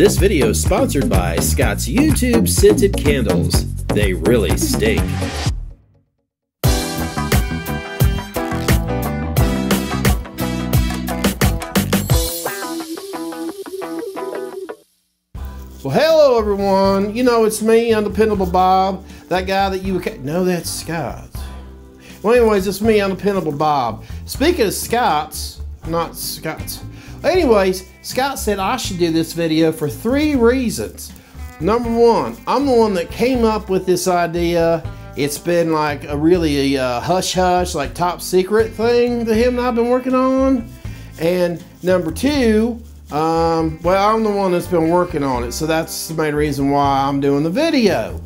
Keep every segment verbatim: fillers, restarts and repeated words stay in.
This video is sponsored by Scott's YouTube Scented Candles. They really stink. Well, hello everyone. You know, it's me, Undependable Bob. That guy that you... No, that's Scott. Well, anyways, it's me, Undependable Bob. Speaking of Scott's, not Scott's. Anyways, Scott said I should do this video for three reasons. Number one, I'm the one that came up with this idea. It's been like a really uh, hush-hush, like top secret thing that him and I've been working on. And number two... Um, well, I'm the one that's been working on it, so that's the main reason why I'm doing the video.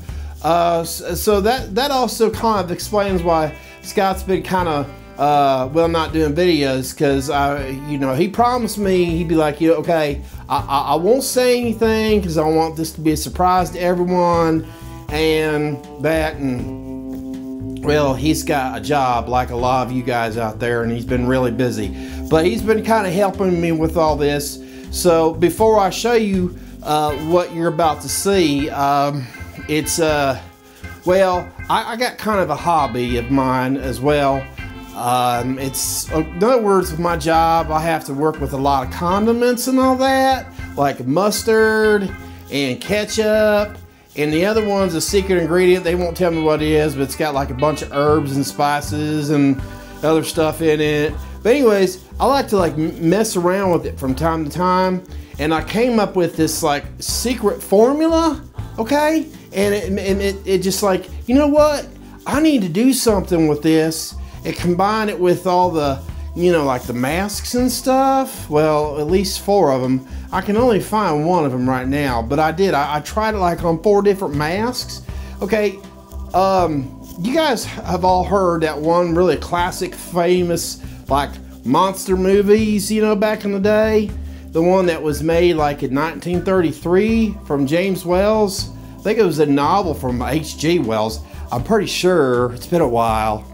Uh, so that, that also kind of explains why Scott's been kind of, uh, well, not doing videos, because I, you know, he promised me, he'd be like, you know, okay, I, I, I won't say anything because I want this to be a surprise to everyone, and that, and well, he's got a job like a lot of you guys out there, and he's been really busy, but he's been kind of helping me with all this. So before I show you uh, what you're about to see, um, it's, uh, well, I, I got kind of a hobby of mine as well. Um, it's, in other words, with my job, I have to work with a lot of condiments and all that, like mustard and ketchup. And the other one's a secret ingredient. They won't tell me what it is, but it's got like a bunch of herbs and spices and other stuff in it. But anyways, I like to like mess around with it from time to time, and I came up with this like secret formula, okay? And it, and it, it just like, you know what? I need to do something with this and combine it with all the, you know, like the masks and stuff. Well, at least four of them. I can only find one of them right now, but I did. I, I tried it like on four different masks. Okay, um, you guys have all heard that one really classic, famous, like monster movies, you know, back in the day, the one that was made like in nineteen thirty-three from James Wells. I think it was a novel from H G Wells, I'm pretty sure. It's been a while.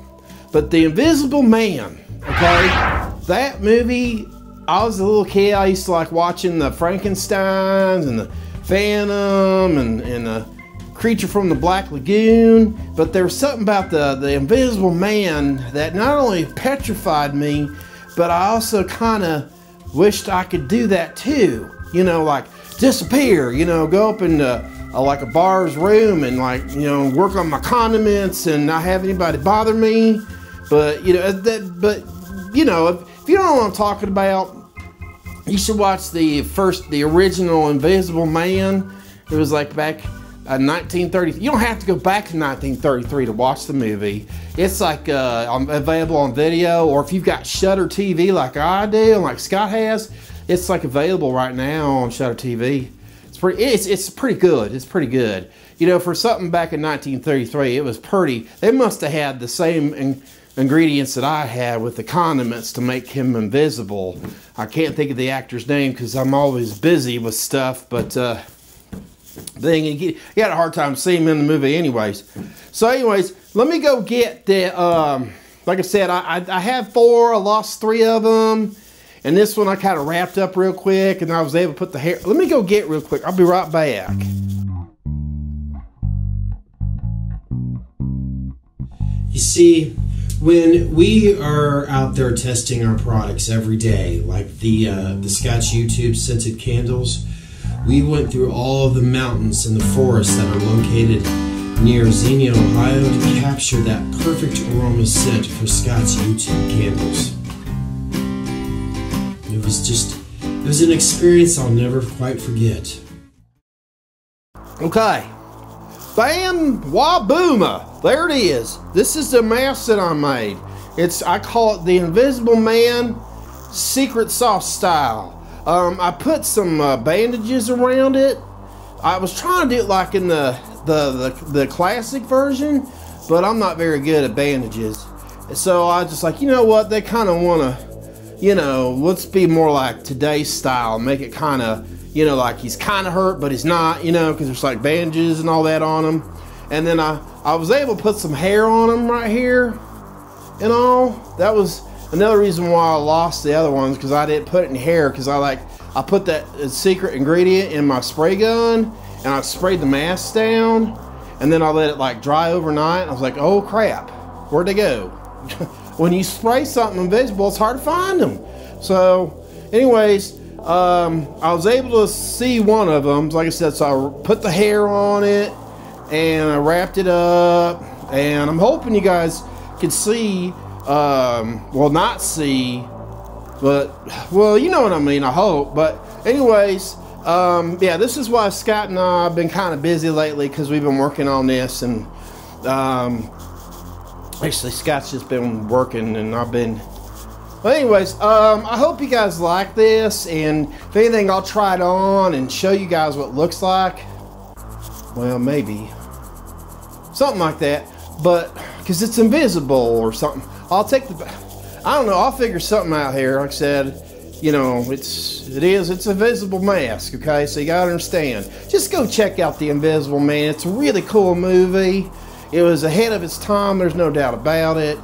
But The Invisible Man, okay, that movie, I was a little kid, I used to like watching the Frankensteins and the Phantom and, and the Creature from the Black Lagoon, but there was something about the, the Invisible Man that not only petrified me, but I also kind of wished I could do that too. You know, like disappear, you know, go up in the, uh, like a bar's room and like, you know, work on my condiments and not have anybody bother me. But, you know, that, but, you know, if, if you don't know what I'm talking about, you should watch the first, the original Invisible Man. It was like back... Uh, nineteen thirty. You don't have to go back to nineteen thirty-three to watch the movie. It's like uh, available on video, or if you've got Shudder T V like I do, like Scott has, it's like available right now on Shudder T V. It's pretty. It's it's pretty good. It's pretty good. You know, for something back in nineteen thirty-three, it was pretty. They must have had the same in, ingredients that I had with the condiments to make him invisible. I can't think of the actor's name because I'm always busy with stuff, but. Uh, thing and you had a hard time seeing him in the movie anyways. So anyways, let me go get the um like I said, I, I, I have four, I lost three of them, and this one I kind of wrapped up real quick and I was able to put the hair. Let me go get real quick, I'll be right back. You see, when we are out there testing our products every day, like the uh, the Scott's YouTube Scented Candles, we went through all of the mountains and the forests that are located near Xenia, Ohio, to capture that perfect aroma scent for Scott's YouTube Candles. It was just, it was an experience I'll never quite forget. Okay, Fam Wabooma, there it is. This is the mask that I made. It's, I call it the Invisible Man Secret Sauce Style. Um, I put some uh, bandages around it. I was trying to do it like in the, the, the, the classic version, but I'm not very good at bandages. So I just like, you know what, they kind of want to, you know, let's be more like today's style. Make it kind of, you know, like he's kind of hurt, but he's not, you know, because there's like bandages and all that on him. And then I, I was able to put some hair on him right here and all. That was... Another reason why I lost the other ones, because I didn't put it in hair, because I like I put that secret ingredient in my spray gun and I sprayed the mask down, and then I let it like dry overnight. I was like, oh crap, where'd they go? When you spray something invisible, it's hard to find them. So anyways, um, I was able to see one of them, like I said, so I put the hair on it and I wrapped it up, and I'm hoping you guys can see, um, well not see, but, well, you know what I mean, I hope. But anyways, um, yeah, this is why Scott and I have been kind of busy lately, because we've been working on this, and um, actually Scott's just been working and I've been, well, anyways, um, I hope you guys like this, and if anything, I'll try it on and show you guys what it looks like. Well, maybe something like that, but because it's invisible or something. I'll take the... I don't know, I'll figure something out here. Like I said, you know, it's, it is, it's an invisible mask, okay? So you gotta understand. Just go check out The Invisible Man. It's a really cool movie. It was ahead of its time, there's no doubt about it.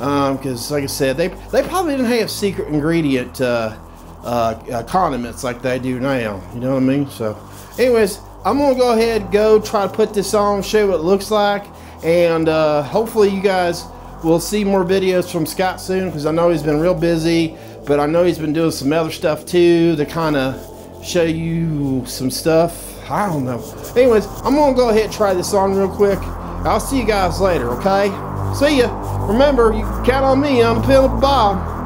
Um, because like I said, they, they probably didn't have secret ingredient uh, uh, condiments like they do now. You know what I mean? So anyways, I'm gonna go ahead and go try to put this on, show what it looks like. And uh, hopefully you guys... we'll see more videos from Scott soon, because I know he's been real busy, but I know he's been doing some other stuff too to kind of show you some stuff. I don't know. Anyways, I'm going to go ahead and try this on real quick. I'll see you guys later, okay? See ya. Remember, you can count on me. I'm Undependable Bob.